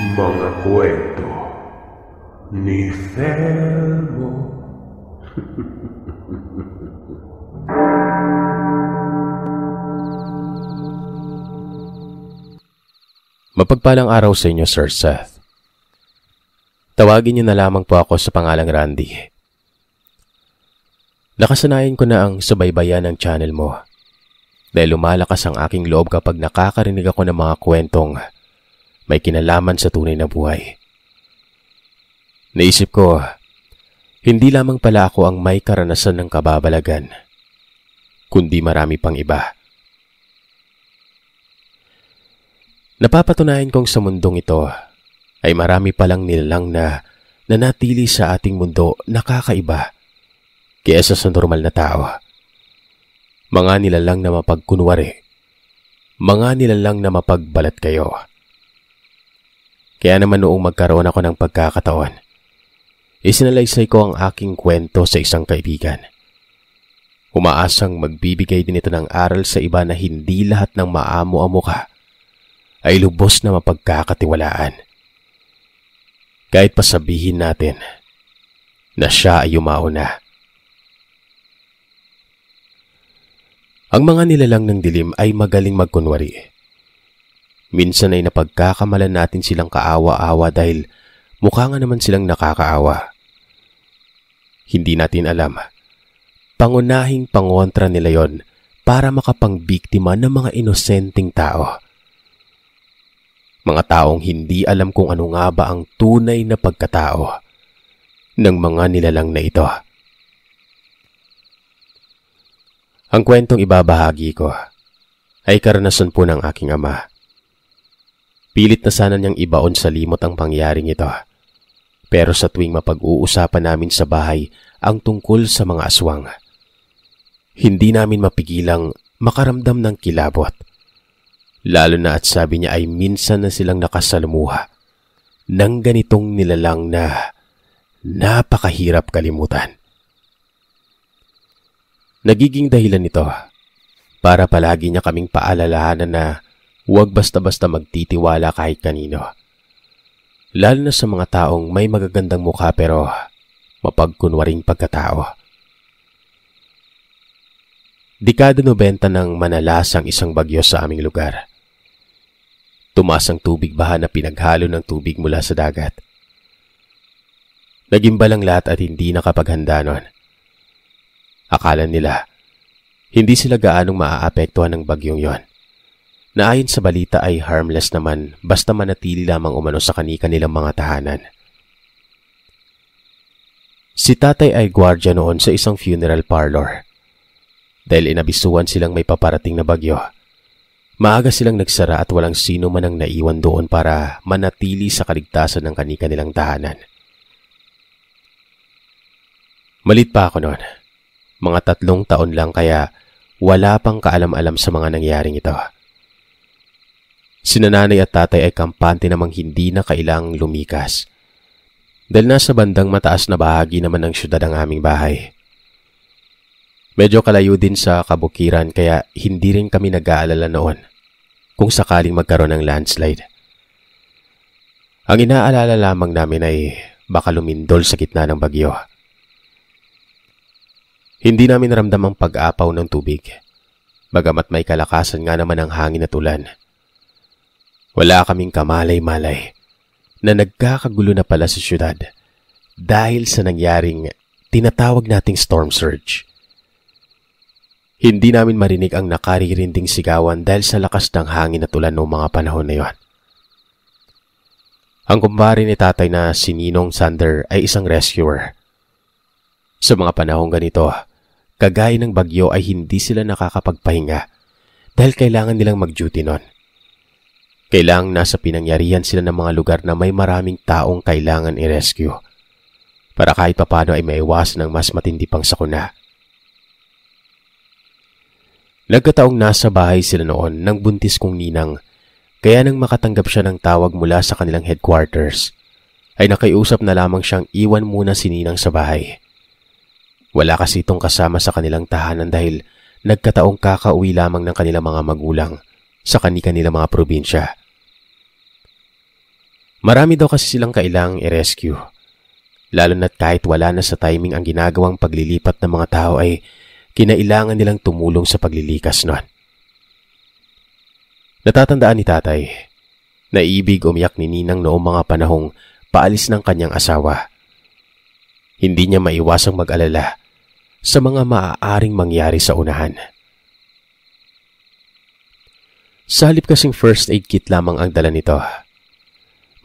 Mga kwento ni Thelmo. Mapagpalang araw sa inyo, Sir Seth. Tawagin niyo na lamang po ako sa pangalang Randy. Nakasanayan ko na ang subaybayan ng channel mo dahil lumalakas ang aking loob kapag nakakarinig ako ng mga kwentong may kinalaman sa tunay na buhay. Naisip ko, hindi lamang pala ako ang may karanasan ng kababalagan, kundi marami pang iba. Napapatunayan kong sa mundong ito ay marami palang nilalang na nanatili sa ating mundo na kakaiba kaysa sa normal na tao. Mga nilalang na mapagkunwari, mga nilalang na mapagbalat kayo. Kaya naman noong magkaroon ako ng pagkakataon, isinalaysay ko ang aking kwento sa isang kaibigan. Umaasang magbibigay din ito ng aral sa iba na hindi lahat ng maamo-amuka ay lubos na mapagkakatiwalaan. Kahit pasabihin natin na siya ay umauna. Ang mga nilalang ng dilim ay magaling magkunwari. Minsan ay napagkakamalan natin silang kaawa-awa dahil mukha nga naman silang nakakaawa. Hindi natin alam. Pangunahing pangontra nila yon para makapangbiktima ng mga inosenteng tao. Mga taong hindi alam kung ano nga ba ang tunay na pagkatao ng mga nilalang na ito. Ang kwentong ibabahagi ko ay karanasan po ng aking ama. Pilit na sana niyang ibaon sa limot ang pangyaring ito. Pero sa tuwing mapag-uusapan namin sa bahay ang tungkol sa mga aswang, hindi namin mapigilang makaramdam ng kilabot. Lalo na at sabi niya ay minsan na silang nakasalamuha ng ganitong nilalang na napakahirap kalimutan. Nagiging dahilan nito para palagi niya kaming paalalahanan na huwag basta-basta magtitiwala kahit kanino. Lalo na sa mga taong may magagandang mukha pero mapagkunwaring pagkatao. Dekada 90 nang manalas ang isang bagyo sa aming lugar. Tumaas ang tubig baha na pinaghalo ng tubig mula sa dagat. Nagimba lang lahat at hindi nakapaghanda nun. Akala nila, hindi sila gaanong maaapektuhan ng bagyong yon. Na ayon sa balita ay harmless naman basta manatili lamang umano sa kanilang mga tahanan. Si tatay ay gwardiya noon sa isang funeral parlor. Dahil inabisuhan silang may paparating na bagyo, maaga silang nagsara at walang sino man ang naiwan doon para manatili sa kaligtasan ng kanilang tahanan. Malit pa ako noon. Mga 3 taon lang kaya wala pang kaalam-alam sa mga nangyaring ito. Sina nanay at tatay ay kampante namang hindi na kailangang lumikas dahil nasa bandang mataas na bahagi naman ng syudad ang aming bahay. Medyo kalayo din sa kabukiran kaya hindi rin kami nag-aalala noon kung sakaling magkaroon ng landslide. Ang inaalala lamang namin ay baka lumindol sa gitna ng bagyo. Hindi namin naramdam ang pag-apaw ng tubig, bagamat may kalakasan nga naman ang hangin at ulan. Wala kaming kamalay-malay na nagkakagulo na pala sa syudad dahil sa nangyaring tinatawag nating storm surge. Hindi namin marinig ang nakaririnding sigawan dahil sa lakas ng hangin at ulan noong mga panahon na yon. Ang kumpare ni tatay na si Ninong Sander ay isang rescuer. Sa mga panahong ganito, kagaya ng bagyo ay hindi sila nakakapagpahinga dahil kailangan nilang mag-duty noon. Kailangang nasa pinangyarihan sila ng mga lugar na may maraming taong kailangan i-rescue para kahit papano ay maiwasan ng mas matindi pang sakuna. Nagkataong nasa bahay sila noon ng buntis kong ninang kaya nang makatanggap siya ng tawag mula sa kanilang headquarters ay nakiusap na lamang siyang iwan muna si ninang sa bahay. Wala kasi itong kasama sa kanilang tahanan dahil nagkataong kakauwi lamang ng kanilang mga magulang sa kanilang mga probinsya. Marami daw kasi silang kailangang i-rescue. Lalo na't kahit wala na sa timing ang ginagawang paglilipat ng mga tao ay kinailangan nilang tumulong sa paglilikas nun. Natatandaan ni tatay, naibig umiyak ni Ninang noong mga panahong paalis ng kanyang asawa. Hindi niya maiwasang mag-alala sa mga maaaring mangyari sa unahan. Sa halip kasing first aid kit lamang ang dala nito.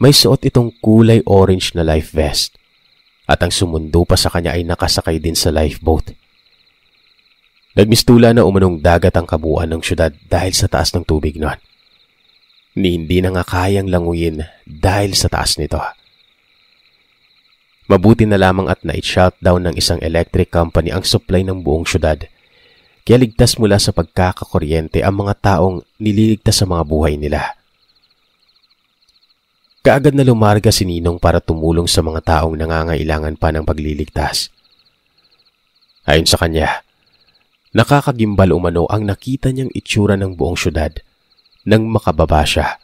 May suot itong kulay orange na life vest. At ang sumundo pa sa kanya ay nakasakay din sa lifeboat. Nagmistula na umanong dagat ang kabuuan ng syudad dahil sa taas ng tubig noon. Hindi na nga kayang languyin dahil sa taas nito. Mabuti na lamang at na-shutdown ng isang electric company ang supply ng buong syudad. Kaya ligtas mula sa pagkakakuryente ang mga taong nililigtas sa mga buhay nila. Kaagad na lumarga si Ninong para tumulong sa mga taong nangangailangan pa ng pagliligtas. Ayon sa kanya, nakakagimbal umano ang nakita niyang itsura ng buong syudad nang makababa siya.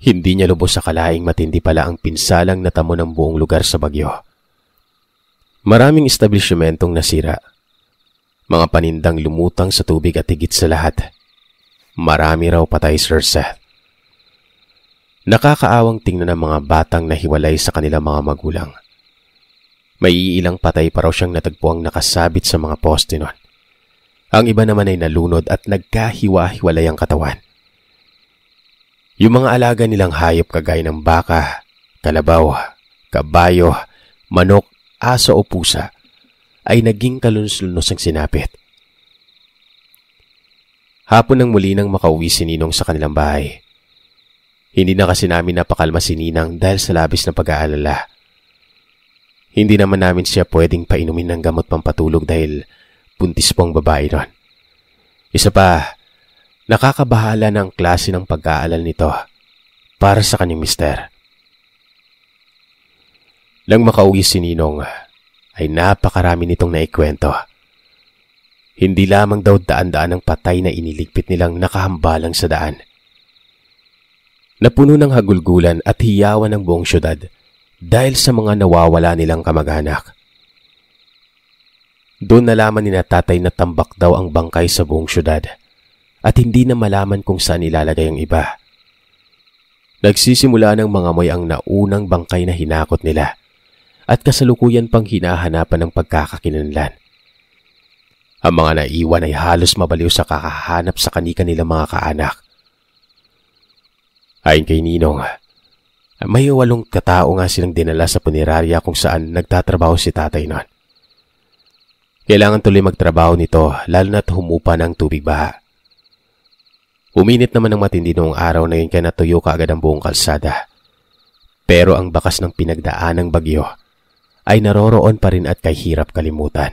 Hindi niya lubos akalaing matindi pala ang pinsalang natamo ng buong lugar sa bagyo. Maraming establishmentong nasira. Mga panindang lumutang sa tubig at higit sa lahat. Marami raw patay, Sir Seth. Nakakaawang tingnan ng mga batang nahiwalay sa kanilang mga magulang. May iilang patay pa raw siyang natagpuang nakasabit sa mga poste nun. Ang iba naman ay nalunod at nagkahiwa-hiwalay ang katawan. Yung mga alaga nilang hayop kagaya ng baka, kalabaw, kabayo, manok, aso o pusa ay naging kalunos-lunos ang sinapit. Hapon nang muli nang makauwi si Ninong sa kanilang bahay. Hindi na kasi namin napakalma si Ninang dahil sa labis na pag-aalala. Hindi naman namin siya pwedeng painumin ng gamot pampatulog dahil puntis pong babae ron. Isa pa, nakakabahala ng klase ng pag-aalala nito para sa kanyang mister. Nang makauwi si Ninong, ay napakarami nitong naikwento. Hindi lamang daw daan-daan ang patay na iniligpit nilang nakahambalang sa daan. Napuno ng hagulgulan at hiyawan ng buong syudad dahil sa mga nawawala nilang kamag-anak. Doon nalaman ni tatay na tambak daw ang bangkay sa buong syudad at hindi na malaman kung saan ilalagay ang iba. Nagsisimula ng mga moy ang naunang bangkay na hinakot nila at kasalukuyan pang hinahanapan ng pagkakakilanlan. Ang mga naiwan ay halos mabaliw sa kakahanap sa kanika nilang mga kaanak. Ayon kay Ninong, may 8 katao nga silang dinala sa punerarya kung saan nagtatrabaho si tatay noon. Kailangan tuloy magtrabaho nito lalo na't humupa ng tubig baha. Uminit naman ng matindi noong araw na yun kaya natuyo kaagad ang buong kalsada. Pero ang bakas ng pinagdaan ng bagyo ay naroroon pa rin at kahirap kalimutan.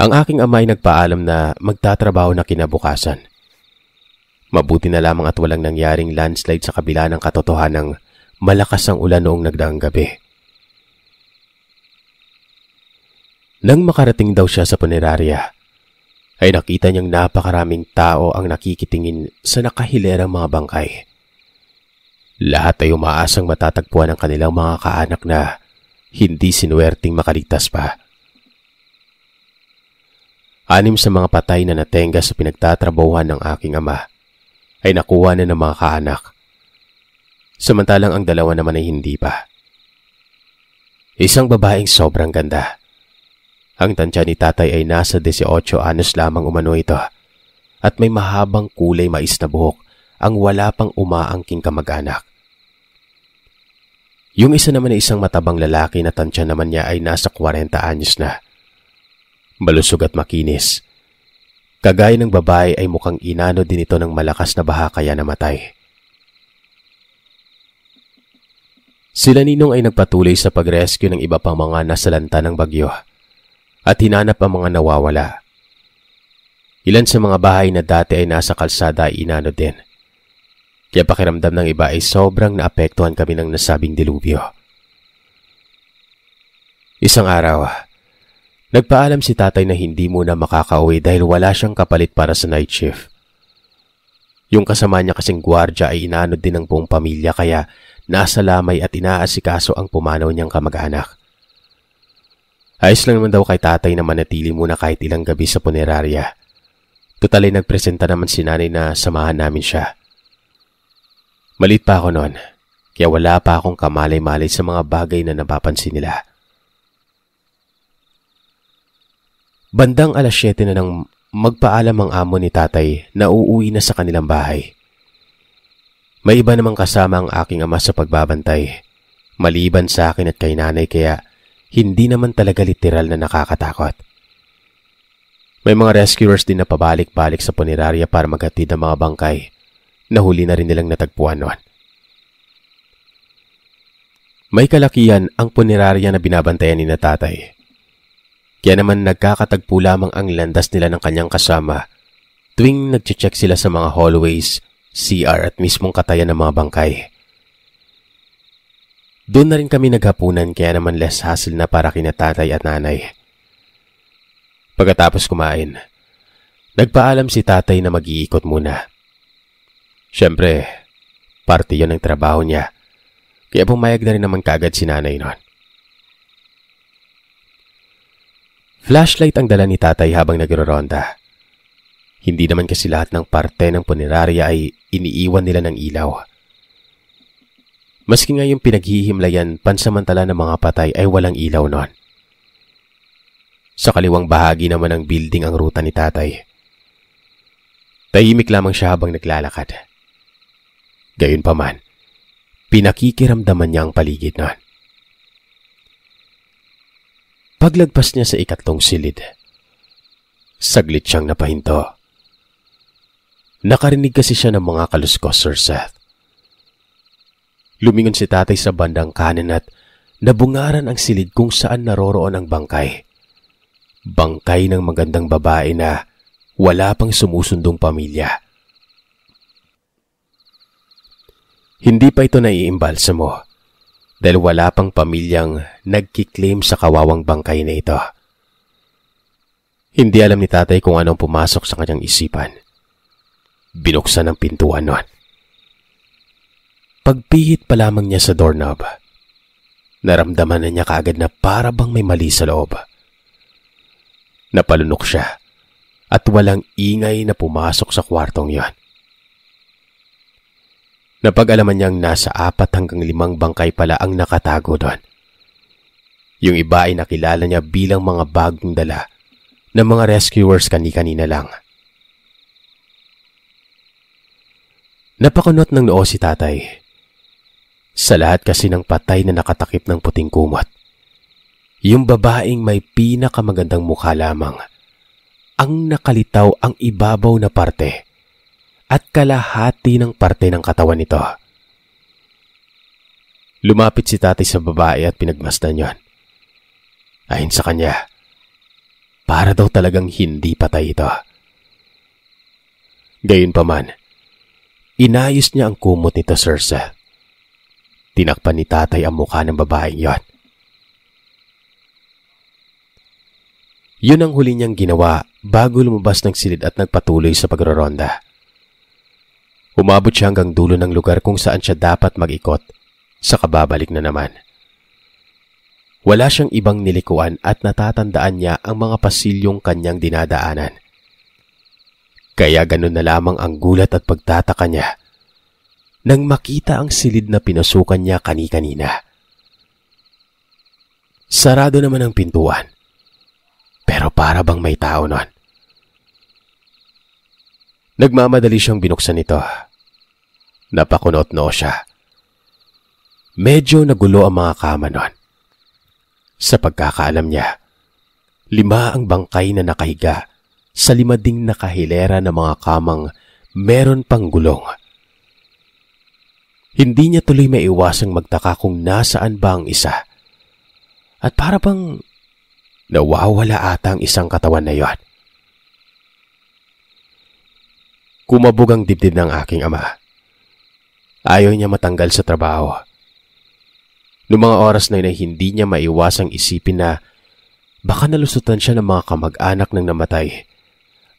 Ang aking ama ay nagpaalam na magtatrabaho na kinabukasan. Mabuti na lamang at walang nangyaring landslide sa kabila ng katotohanang malakas ang ulan noong nagdaang gabi. Nang makarating daw siya sa punerarya, ay nakita niyang napakaraming tao ang nakikitingin sa nakahilerang mga bangkay. Lahat ay umaasang matatagpuan ang kanilang mga kaanak na hindi sinuwerting makaligtas pa. 6 sa mga patay na natenga sa pinagtatrabahuhan ng aking ama ay nakuha na ng mga kaanak. Samantalang ang 2 naman ay hindi pa. Isang babaeng sobrang ganda. Ang tantya ni tatay ay nasa 18 anyos lamang umano ito at may mahabang kulay mais na buhok ang wala pang umaangking kamag-anak. Yung isa naman ay isang matabang lalaki na tantya naman niya ay nasa 40 anyos na. Malusog at makinis. Kagaya ng babae ay mukhang inano din ito ng malakas na baha kaya namatay. Sila Ninong ay nagpatuloy sa pag-rescue ng iba pang mga nasalanta ng bagyo at hinanap ang mga nawawala. Ilan sa mga bahay na dati ay nasa kalsada ay inano din. Kaya pakiramdam ng iba ay sobrang naapektuhan kami ng nasabing dilubyo. Isang araw, nagpaalam si tatay na hindi muna makakauwi dahil wala siyang kapalit para sa night shift. Yung kasama niya kasing gwardya ay inanod din ng buong pamilya kaya nasa lamay at inaasikaso ang pumanaw niyang kamag-anak. Ayos lang naman daw kay tatay na manatili muna kahit ilang gabi sa punerarya. Tutal ay nagpresenta naman si nanay na samahan namin siya. Maliit pa ako noon, kaya wala pa akong kamalay-malay sa mga bagay na napapansin nila. Bandang alas 7 na nang magpaalam ang amo ni tatay na uuwi na sa kanilang bahay. May iba namang kasama ang aking ama sa pagbabantay, maliban sa akin at kay nanay kaya hindi naman talaga literal na nakakatakot. May mga rescuers din na pabalik-balik sa punerarya para maghatid ng mga bangkay. Nahuli na rin nilang natagpuan noon. May kalakihan ang punerarya na binabantayan ni na tatay. Kaya naman nagkakatagpo lamang ang landas nila ng kanyang kasama tuwing nagche-check sila sa mga hallways, CR at mismong katayan ng mga bangkay. Doon na rin kami naghapunan kaya naman less hassle na para kina tatay at nanay. Pagkatapos kumain, nagpaalam si tatay na mag-iikot muna. Siyempre, parte yun ng trabaho niya. Kaya pumayag na rin naman kaagad si nanay noon. Flashlight ang dala ni tatay habang nagroronda. Hindi naman kasi lahat ng parte ng punerarya ay iniiwan nila ng ilaw. Maski nga yung pinaghihimlayan pansamantala ng mga patay ay walang ilaw noon. Sa kaliwang bahagi naman ng building ang ruta ni tatay. Tahimik lamang siya habang naglalakad. Gayunpaman, pinakikiramdaman niya ang paligid noon. Paglagpas niya sa ikatlong silid, saglit siyang napahinto. Nakarinig kasi siya ng mga kaluskos, Sir Seth. Lumingon si tatay sa bandang kanan at nabungaran ang silid kung saan naroroon ang bangkay. Bangkay ng magandang babae na wala pang sumusundong pamilya. Hindi pa ito naiimbalsamo dahil wala pang pamilyang nagkiklaim sa kawawang bangkay na ito. Hindi alam ni tatay kung anong pumasok sa kanyang isipan. Binuksan ang pintuan noon. Pagpihit pa lamang niya sa doorknob, naramdaman na niya kaagad na para bang may mali sa loob. Napalunok siya at walang ingay na pumasok sa kwartong yon. Napag-alaman niyang nasa 4 hanggang 5 bangkay pala ang nakatago doon. Yung iba ay nakilala niya bilang mga bagong dala ng mga rescuers kani-kanina lang. Napakunot ng noo si tatay. Sa lahat kasi ng patay na nakatakip ng puting kumot, yung babaeng may pinakamagandang mukha lamang ang nakalitaw ang ibabaw na parte at kalahati ng parte ng katawan nito. Lumapit si tatay sa babae at pinagmasdan yon. Ayon sa kanya, para daw talagang hindi patay ito. Gayunpaman, inayos niya ang kumot nito, Sir Seth. Tinakpan ni tatay ang mukha ng babaeng yon. Yun ang huli niyang ginawa bago lumabas ng silid at nagpatuloy sa pagroronda. Umabot siya hanggang dulo ng lugar kung saan siya dapat mag-ikot, saka babalik na naman. Wala siyang ibang nilikuan at natatandaan niya ang mga pasilyong kanyang dinadaanan. Kaya ganun na lamang ang gulat at pagtataka niya nang makita ang silid na pinasukan niya kani-kanina. Sarado naman ang pintuan, pero para bang may tao noon. Nagmamadali siyang binuksan ito. Napakunot-noo siya. Medyo nagulo ang mga kama noon. Sa pagkakaalam niya, 5 ang bangkay na nakahiga sa 5 ding nakahilera na mga kamang meron pang gulong. Hindi niya tuloy maiwasang magtaka kung nasaan ba ang isa. At para bang nawawala ata ang isang katawan na yon. Kumabog ang dibdib ng aking ama. Ayaw niya matanggal sa trabaho. Noong mga oras na yun ay hindi niya maiwasang isipin na baka nalusutan siya ng mga kamag-anak ng namatay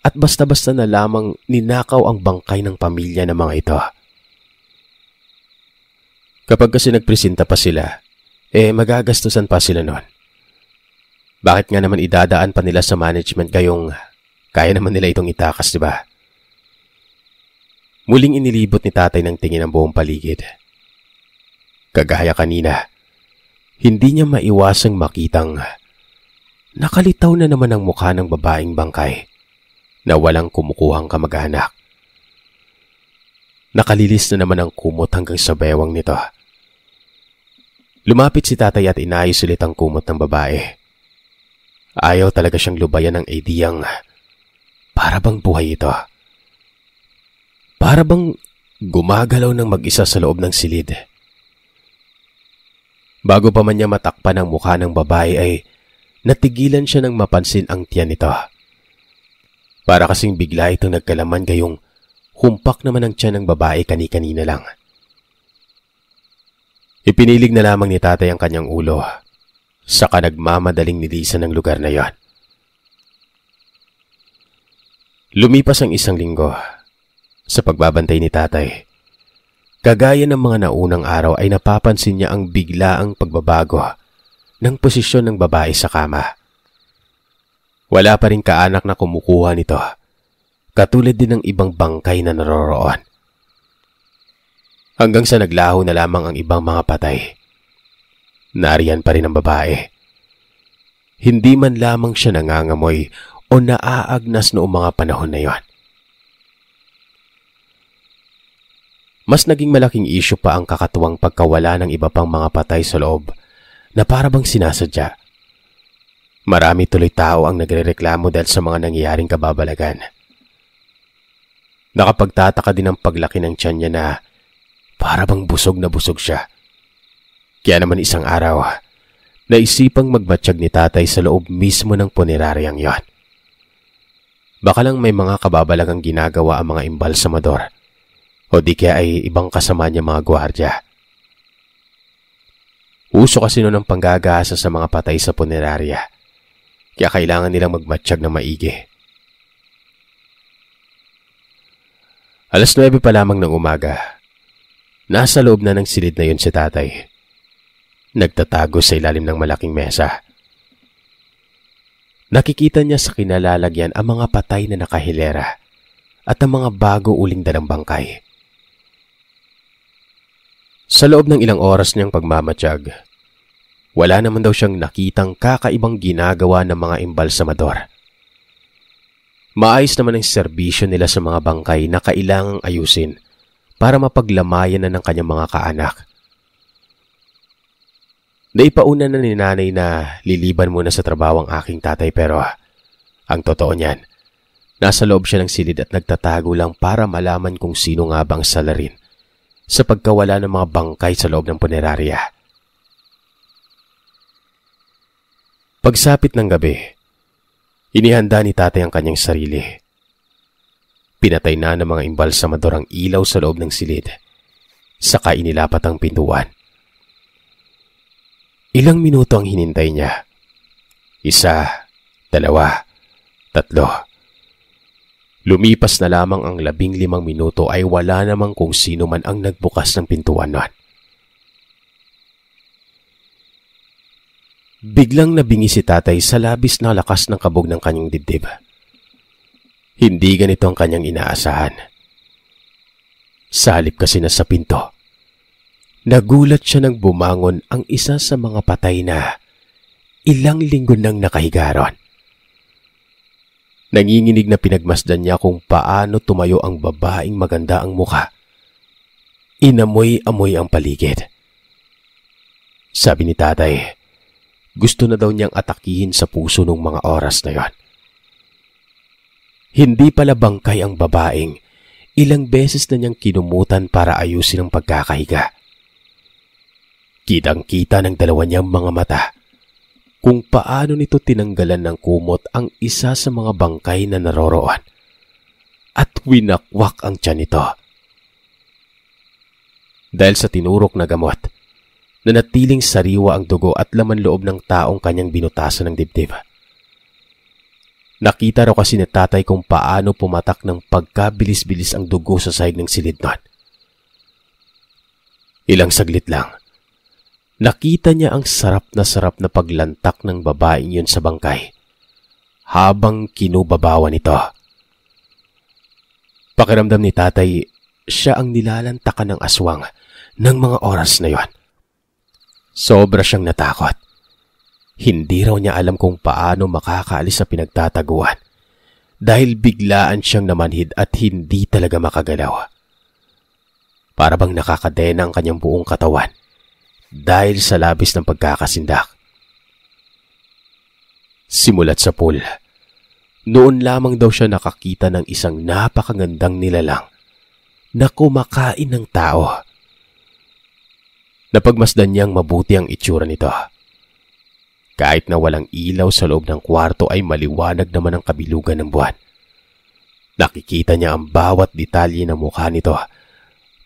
at basta-basta na lamang ninakaw ang bangkay ng pamilya ng mga ito. Kapag kasi nagpresenta pa sila, magagastusan pa sila nun. Bakit nga naman idadaan pa nila sa management kayong kaya naman nila itong itakas, di ba? Muling inilibot ni tatay ng tingin ang buong paligid. Kagaya kanina, hindi niya maiwasang makitang nakalitaw na naman ang mukha ng babaeng bangkay na walang kumukuhang kamag-anak. Nakalilis na naman ang kumot hanggang sa bewang nito. Lumapit si tatay at inayos ulit ang kumot ng babae. Ayaw talaga siyang lubayan ng ideyang para bang buhay ito. Para bang gumagalaw ng mag-isa sa loob ng silid. Bago pa man niya matakpan ang mukha ng babae ay natigilan siya nang mapansin ang tiyan nito. Para kasing bigla itong nagkalaman kayong humpak naman ang tiyan ng babae kani-kanina lang. Ipinilig na lamang ni tatay ang kanyang ulo, saka nagmamadaling nilisan ng lugar na yon. Lumipas ang isang linggo. Sa pagbabantay ni tatay, kagaya ng mga naunang araw ay napapansin niya ang biglaang pagbabago ng posisyon ng babae sa kama. Wala pa rin kaanak na kumukuha nito, katulad din ng ibang bangkay na naroroon. Hanggang sa naglaho na lamang ang ibang mga patay. Nariyan pa rin ang babae. Hindi man lamang siya nangangamoy o naaagnas noong mga panahon na yon. Mas naging malaking isyu pa ang kakatuwang pagkawala ng iba pang mga patay sa loob na para bang sinasadya. Marami tuloy tao ang nagrereklamo dahil sa mga nangyayaring kababalagan. Nakapagtataka din ang paglaki ng tiyan niya na para bang busog na busog siya. Kaya naman isang araw, naisipang magbatsyag ni tatay sa loob mismo ng puneraryang yon. Baka lang may mga kababalagang ginagawa ang mga imbalsamador o di kaya ay ibang kasama niya mga gwardiya. Uso kasi noon ang panggagahasa sa mga patay sa punerarya, kaya kailangan nilang magmatsyag na maigi. Alas 9 pa lamang ng umaga, nasa loob na ng silid na yun si tatay. Nagtatago sa ilalim ng malaking mesa. Nakikita niya sa kinalalagyan ang mga patay na nakahilera at ang mga bago uling dalang bangkay. Sa loob ng ilang oras niyang pagmamatsyag, wala naman daw siyang nakitang kakaibang ginagawa ng mga imbalsamador. Maayos naman ang serbisyo nila sa mga bangkay na kailangang ayusin para mapaglamayan na ng kanyang mga kaanak. Naipauna na ni nanay na liliban muna sa trabaho ang aking tatay, pero ang totoo niyan, nasa loob siya ng silid at nagtatago lang para malaman kung sino nga bang salarin sa pagkawala ng mga bangkay sa loob ng punerarya. Pagsapit ng gabi, inihanda ni tatay ang kanyang sarili. Pinatay na ng mga imbalsamador ang ilaw sa loob ng silid, saka inilapat ang pintuan. Ilang minuto ang hinintay niya. 1, 2, 3. Lumipas na lamang ang 15 minuto ay wala namang kung sino man ang nagbukas ng pintuan noon. Biglang nabingi si tatay sa labis na lakas ng kabog ng kanyang dibdib. Hindi ganito ang kanyang inaasahan. Sa halip kasi na sa pinto, nagulat siya nang bumangon ang isa sa mga patay na ilang linggo nang nakahiga ron. Nanginginig na pinagmasdan niya kung paano tumayo ang babaeng maganda ang mukha. Inamoy-amoy ang paligid. Sabi ni tatay, gusto na daw niyang atakihin sa puso ng mga oras na yon. Hindi pala bangkay ang babaeng ilang beses na niyang kinumutan para ayusin ang pagkakahiga. Kitang-kita ng dalawa niyang mga mata kung paano nito tinanggalan ng kumot ang isa sa mga bangkay na naroroon at winakwak ang tiyan nito. Dahil sa tinurok na gamot, nanatiling sariwa ang dugo at laman loob ng taong kanyang binutasan ng dibdib. Nakita raw kasi ni tatay kung paano pumatak ng pagkabilis-bilis ang dugo sa sahig ng silidnan. Ilang saglit lang, nakita niya ang sarap na paglantak ng babaeng yun sa bangkay habang kinubabawan ito. Pakiramdam ni tatay, siya ang nilalantakan ng aswang ng mga oras na yon. Sobra siyang natakot. Hindi raw niya alam kung paano makakaalis sa pinagtataguan dahil biglaan siyang namanhid at hindi talaga makagalaw. Para bang nakakadena ang kanyang buong katawan dahil sa labis ng pagkakasindak. Simulat sa pool, noon lamang daw siya nakakita ng isang napakagandang nilalang na kumakain ng tao. Napagmasdan niyang mabuti ang itsura nito. Kahit na walang ilaw sa loob ng kwarto ay maliwanag naman ang kabilugan ng buwan. Nakikita niya ang bawat detalye ng mukha nito,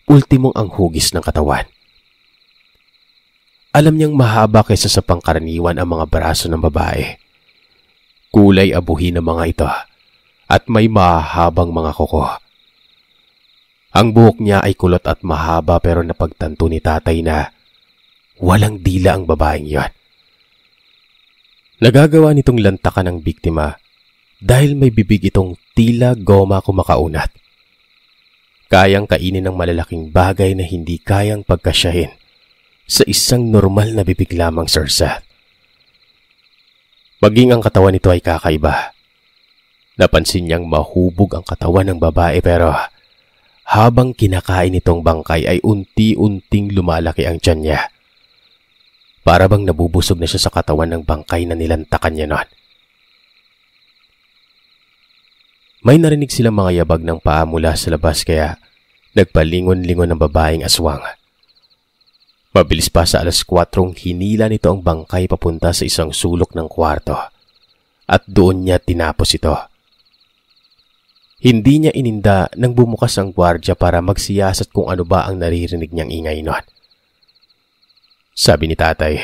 ultimong ang hugis ng katawan. Alam niyang mahaba kaysa sa pangkaraniwan ang mga braso ng babae. Kulay abuhin ng mga ito at may mahabang mga kuko. Ang buhok niya ay kulot at mahaba, pero napagtanto ni tatay na walang dila ang babaeng yon. Nagagawa nitong lantakan ng biktima dahil may bibig itong tila goma kumakaunat. Kayang kainin ng malalaking bagay na hindi kayang pagkasyahin sa isang normal na bibig lamang, Sir Seth. Maging ang katawan nito ay kakaiba. Napansin niyang mahubog ang katawan ng babae, pero habang kinakain itong bangkay ay unti-unting lumalaki ang tiyan niya. Para bang nabubusog na siya sa katawan ng bangkay na nilantakan niya noon. May narinig silang mga yabag ng paa mula sa labas, kaya nagpalingon-lingon ang babaeng aswang. Mabilis pa sa 4:00 hinila nito ang bangkay papunta sa isang sulok ng kwarto at doon niya tinapos ito. Hindi niya ininda nang bumukas ang gwardya para magsiyasat kung ano ba ang naririnig niyang ingay noon. Sabi ni tatay,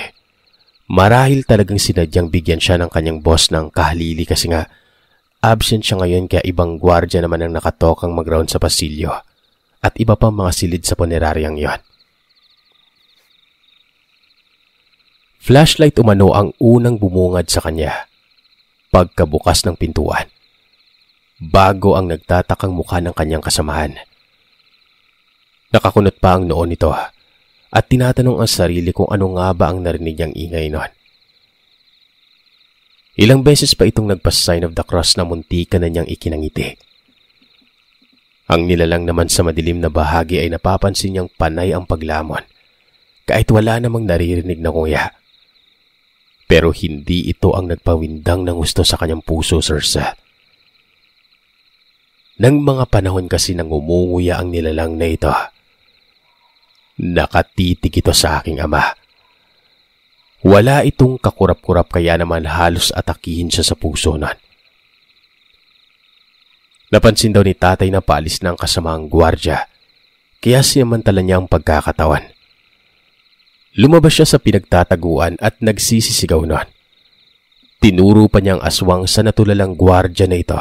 marahil talagang sinadyang bigyan siya ng kanyang boss ng kahalili kasi nga absent siya ngayon, kaya ibang gwardya naman ang nakatokang mag-round sa pasilyo at iba pang mga silid sa puneraryang yon. Flashlight umano ang unang bumungad sa kanya pagkabukas ng pintuan, bago ang nagtatakang mukha ng kanyang kasamahan. Nakakunot pa ang noo nito at tinatanong ang sarili kung ano nga ba ang narinig niyang ingay noon. Ilang beses pa itong nagpa-sign of the cross na muntikan na niyang ikinangiti. Ang nilalang naman sa madilim na bahagi ay napapansin niyang panay ang paglamon kahit wala namang naririnig na kuya. Pero hindi ito ang nagpawindang ng gusto sa kanyang puso, Sir Seth. Nang mga panahon kasi nang umunguya ang nilalang na ito, nakatitig ito sa aking ama. Wala itong kakurap-kurap, kaya naman halos atakihin siya sa puso nun. Napansin daw ni tatay na paalis na ang kasamang gwardya, kaya sinamantala niya ang pagkakatawan. Lumabas siya sa pinagtataguan at nagsisisigaw nun. Tinuro pa niya ang aswang sa natulalang gwardya na ito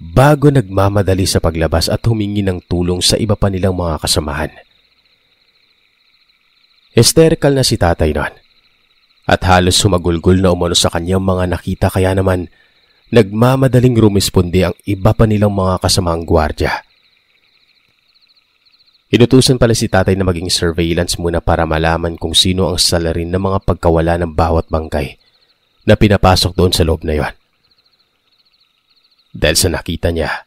bago nagmamadali sa paglabas at humingi ng tulong sa iba pa nilang mga kasamahan. Hysterical na si tatay noon at halos sumagulgol na umano sa kanyang mga nakita, kaya naman nagmamadaling rumisponde ang iba pa nilang mga kasamang gwardya. Inutusan pala si tatay na maging surveillance muna para malaman kung sino ang salarin ng mga pagkawala ng bawat bangkay na pinapasok doon sa loob na yon. Dahil sa nakita niya,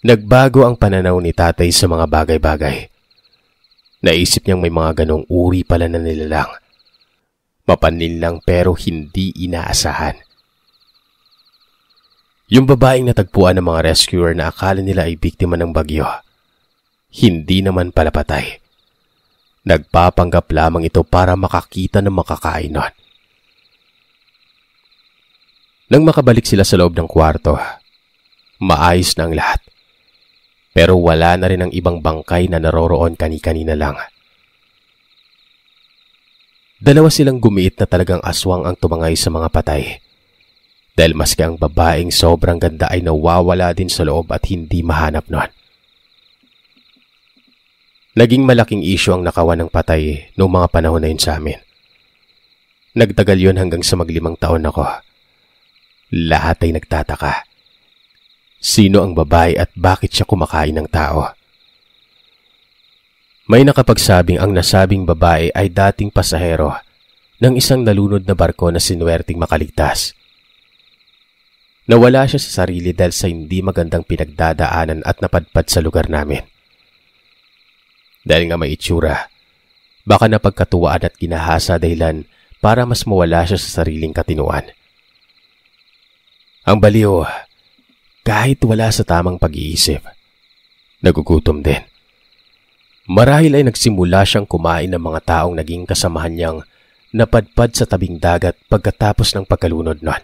nagbago ang pananaw ni tatay sa mga bagay-bagay. Naisip niyang may mga ganong uri pala na nilalang. Mapanlin lang pero hindi inaasahan. Yung babaeng natagpuan ng mga rescuer na akala nila ay biktima ng bagyo, hindi naman pala patay. Nagpapanggap lamang ito para makakita ng makakain nun. Nang makabalik sila sa loob ng kwarto, maayos na ang lahat, pero wala na rin ang ibang bangkay na naroroon kani-kanina lang. Dalawa silang gumiit na talagang aswang ang tumangay sa mga patay. Dahil maski ang babaeng sobrang ganda ay nawawala din sa loob at hindi mahanap noon. Naging malaking isyu ang nakawan ng patay noong mga panahon na yun sa amin. Nagtagal yun hanggang sa mag-5 taon ako. Lahat ay nagtataka. Sino ang babae at bakit siya kumakain ng tao? May nakapagsabing ang nasabing babae ay dating pasahero ng isang nalunod na barko na sinuwerteng makaligtas. Nawala siya sa sarili dahil sa hindi magandang pinagdadaanan at napadpad sa lugar namin. Dahil nga may itsura, baka napagkatuwaan at ginahasa dahilan para mas mawala siya sa sariling katinuan. Ang baliw, kahit wala sa tamang pag-iisip, nagugutom din. Marahil ay nagsimula siyang kumain ng mga taong naging kasamahan niyang napadpad sa tabing dagat pagkatapos ng pagkalunod nun.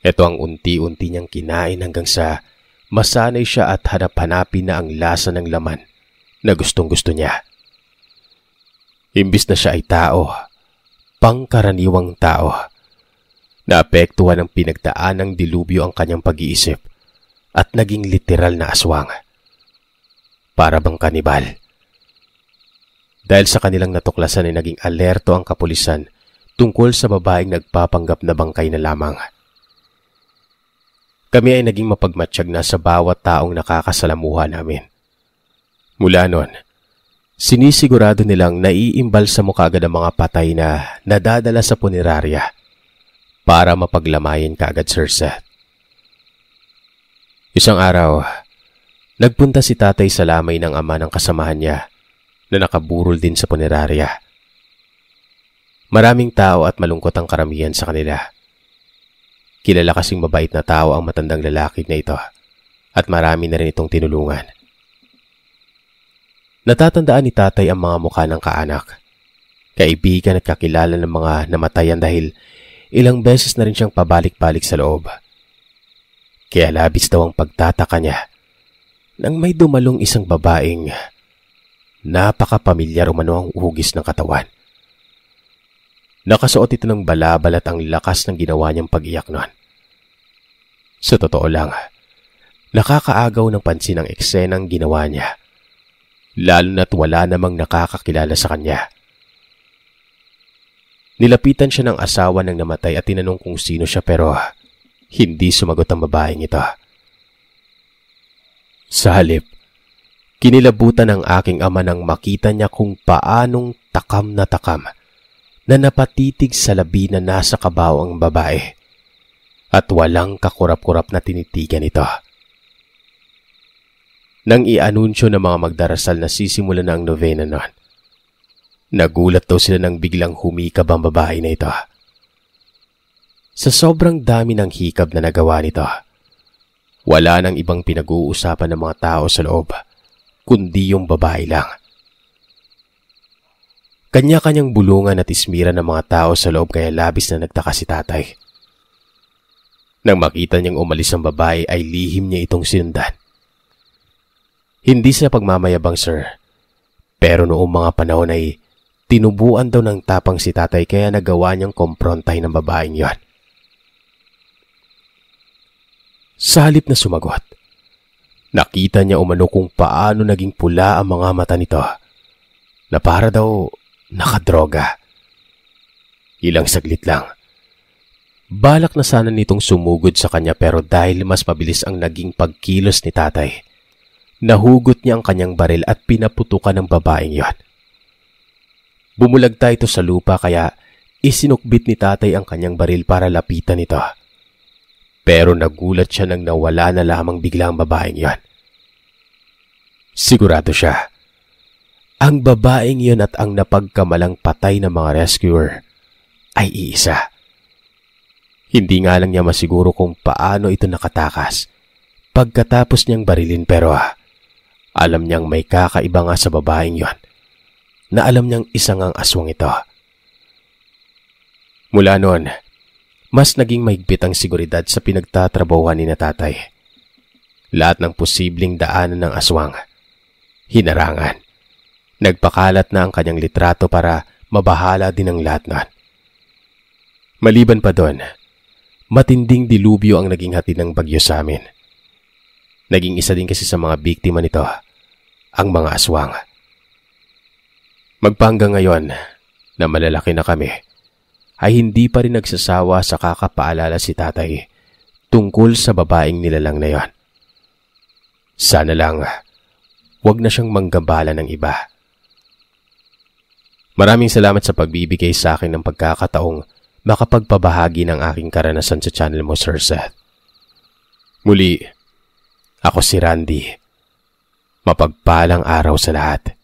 Ito ang unti-unti niyang kinain hanggang sa masanay siya at hanap-hanapin na ang lasa ng laman na gustong-gusto niya. Imbis na siya ay tao, pangkaraniwang tao, naapektuhan ng pinagdaanang dilubyo ang kanyang pag-iisip at naging literal na aswang. Para bang kanibal. Dahil sa kanilang natuklasan ay naging alerto ang kapulisan tungkol sa babaeng nagpapanggap na bangkay na lamang. Kami ay naging mapagmatsyag na sa bawat taong nakakasalamuha namin. Mula noon, sinisigurado nilang naiimbal sa mukha agad ang mga patay na nadadala sa punerarya para mapaglamayin kaagad Sir Seth. Isang araw, nagpunta si tatay sa lamay ng ama ng kasamahan niya na nakaburol din sa punerarya. Maraming tao at malungkot ang karamihan sa kanila. Kilala kasing mabait na tao ang matandang lalaki na ito at marami na rin itong tinulungan. Natatandaan ni tatay ang mga mukha ng kaanak, kaibigan at kakilala ng mga namatayan dahil ilang beses na rin siyang pabalik-balik sa loob. Kaya labis daw ang pagtataka niya nang may dumalong isang babaeng napakapamilyar umano ang uhugis ng katawan. Nakasuot ito ng balabal at ang lakas ng ginawa niyang pag-iyak noon. Sa totoo lang, nakakaagaw ng pansin ang eksenang ginawa niya, lalo na't wala namang nakakakilala sa kanya. Nilapitan siya ng asawa ng namatay at tinanong kung sino siya pero hindi sumagot ang babaeng ito. Sa halip, kinilabutan ng aking ama nang makita niya kung paanong takam na napatitig sa labi na nasa kabaw ang babae at walang kakurap-kurap na tinitigan ito. Nang ianunsyo ng mga magdarasal na sisimula na ang novena noon, nagulat daw sila nang biglang humikab ang babae na ito. Sa sobrang dami ng hikab na nagawa nito, wala nang ibang pinag-uusapan ng mga tao sa loob, kundi yung babae lang. Kanya-kanyang bulungan at ismira ng mga tao sa loob kaya labis na nagtaka si tatay. Nang makita niyang umalis ang babae ay lihim niya itong sinundan. Hindi sa pagmamayabang, sir, pero noong mga panahon ay tinubuan daw ng tapang si tatay kaya nagawa niyang komprontahin ang babaeng yon. Sa halip na sumagot, nakita niya umano kung paano naging pula ang mga mata nito na para daw nakadroga. Ilang saglit lang, balak na sana nitong sumugod sa kanya pero dahil mas mabilis ang naging pagkilos ni tatay, nahugot niya ang kanyang baril at pinaputukan ng babaeng yon. Bumulagta ito sa lupa kaya isinukbit ni tatay ang kanyang baril para lapitan ito. Pero nagulat siya nang nawala na lamang bigla ang babaeng yon. Sigurado siya, ang babaeng yon at ang napagkamalang patay ng mga rescuer ay iisa. Hindi nga lang niya masiguro kung paano ito nakatakas pagkatapos niyang barilin pero alam niyang may kakaiba nga sa babaeng yon na alam niyang isa ngang aswang ito. Mula noon, mas naging mahigpit ang seguridad sa pinagtatrabahuhan ni tatay. Lahat ng posibleng daanan ng aswang, hinarangan. Nagpakalat na ang kanyang litrato para mabahala din ang lahat nun. Maliban pa doon, matinding dilubyo ang naging hati ng bagyo sa amin. Naging isa din kasi sa mga biktima nito ang mga aswang. Magpahanggang ngayon na malalaki na kami ay hindi pa rin nagsasawa sa kakapaalala si tatay tungkol sa babaeng nilalang na yon. Sana lang wag na siyang manggambala ng iba. Maraming salamat sa pagbibigay sa akin ng pagkakataong makapagpabahagi ng aking karanasan sa channel mo, Sir Seth. Muli, ako si Randy. Mapagpalang araw sa lahat.